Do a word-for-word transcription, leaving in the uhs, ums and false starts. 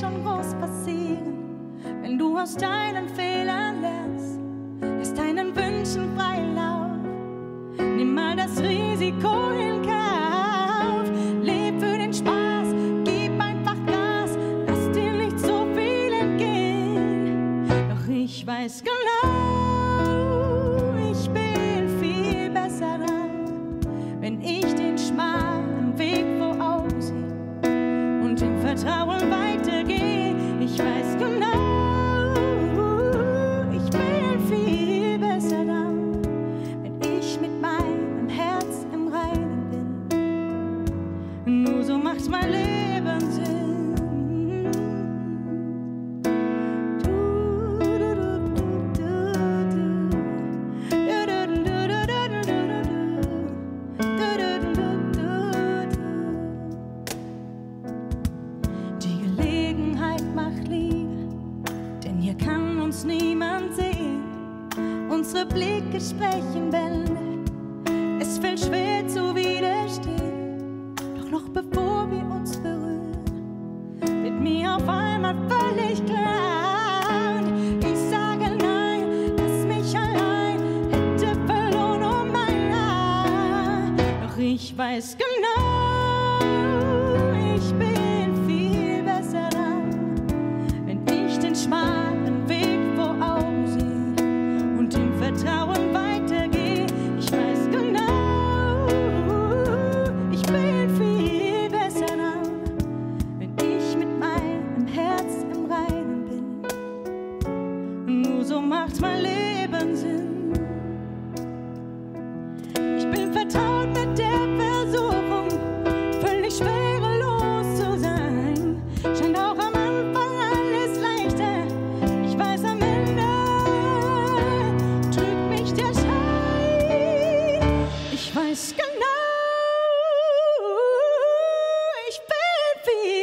schon groß passieren, wenn du aus deinen Fehlern lernst. Lass deinen Wünschen freien Lauf, nimm mal das Risiko in Kauf. Leb für den Spaß, gib einfach Gas, lass dir nicht so viel entgehen. Doch ich weiß genau, ich bin viel besser dran, wenn ich den schmalen Weg voraussehe und im Vertrauen weitergehe. Ich weiß genau, ich bin viel besser dran, wenn ich mit meinem Herz im Reinen bin. Nur so macht's mein Leben Sinn. Du, du, du, du, du, du, du, du, die Gelegenheit macht Liebe, denn hier kann uns niemand sehen. Unsere Blicke sprechen Bände, es fällt schwer zu widerstehen. Doch noch bevor wir uns berühren, wird mir auf einmal völlig klar. Und ich sage nein, lass mich allein, hätte verloren um mein Haar. Doch ich weiß genau, ich bin schmalen Weg vor Augen sehe und im Vertrauen weitergehe. Ich weiß genau, ich bin viel besser dran, wenn ich mit meinem Herz im Reinen bin. Nur so macht mein Leben Sinn. Ich bin vertraut mit der Versuchung, völlig schwerelos zu sein. Scheint auch am Anfang alles leichter. Ich weiß genau, ich bin viel.